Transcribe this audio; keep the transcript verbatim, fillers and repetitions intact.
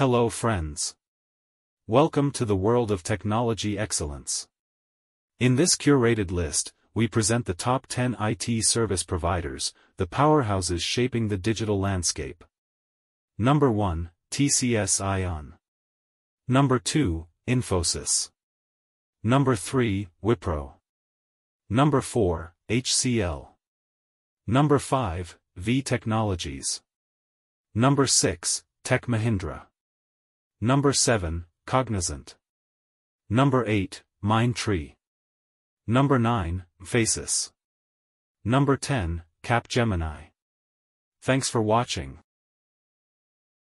Hello friends. Welcome to the world of technology excellence. In this curated list, we present the top ten I T service providers, the powerhouses shaping the digital landscape. Number one, T C S ION. Number two, Infosys. Number three, Wipro. Number four, H C L. Number five, V Technologies. Number six, Tech Mahindra. Number seven, Cognizant. Number eight, Mindtree. Number nine, Mphasis. Number ten, Capgemini. Thanks for watching.